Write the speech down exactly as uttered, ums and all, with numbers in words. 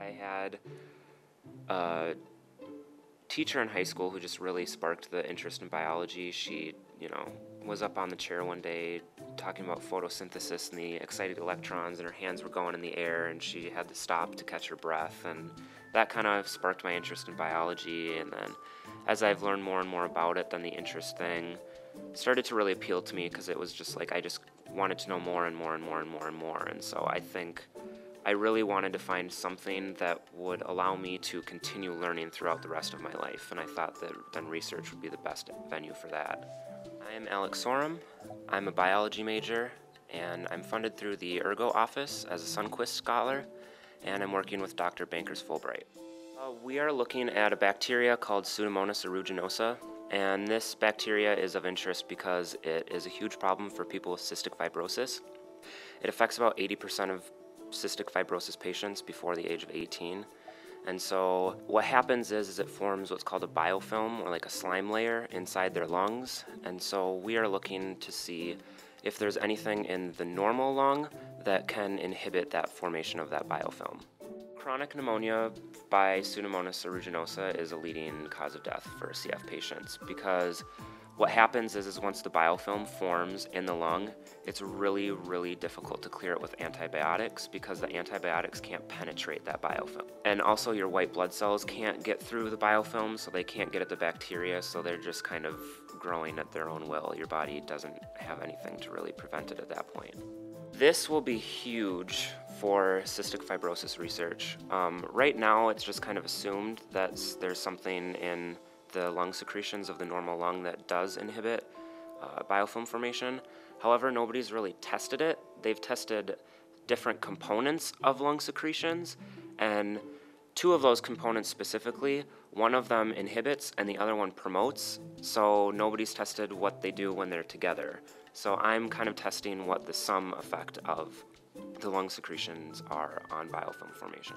I had a teacher in high school who just really sparked the interest in biology. She, you know, was up on the chair one day talking about photosynthesis and the excited electrons, and her hands were going in the air, and she had to stop to catch her breath, and that kind of sparked my interest in biology. And then as I've learned more and more about it, then the interest thing started to really appeal to me, because it was just like I just wanted to know more and more and more and more and more. And so I think I really wanted to find something that would allow me to continue learning throughout the rest of my life, and I thought that then research would be the best venue for that. I am Alex Sorum. I'm a biology major, and I'm funded through the Ergo office as a Sundquist Scholar, and I'm working with Doctor Bankers Fulbright. Uh, we are looking at a bacteria called Pseudomonas aeruginosa, and this bacteria is of interest because it is a huge problem for people with cystic fibrosis. It affects about eighty percent of cystic fibrosis patients before the age of eighteen. And so what happens is, is it forms what's called a biofilm, or like a slime layer inside their lungs. And so we are looking to see if there's anything in the normal lung that can inhibit that formation of that biofilm. Chronic pneumonia by Pseudomonas aeruginosa is a leading cause of death for C F patients, because what happens is, is once the biofilm forms in the lung, it's really, really difficult to clear it with antibiotics, because the antibiotics can't penetrate that biofilm. And also your white blood cells can't get through the biofilm, so they can't get at the bacteria, so they're just kind of growing at their own will. Your body doesn't have anything to really prevent it at that point. This will be huge for cystic fibrosis research. Um, right now, it's just kind of assumed that there's something in the lung secretions of the normal lung that does inhibit uh, biofilm formation. However, nobody's really tested it. They've tested different components of lung secretions, and two of those components specifically, one of them inhibits and the other one promotes, so nobody's tested what they do when they're together. So I'm kind of testing what the sum effect of the lung secretions are on biofilm formation.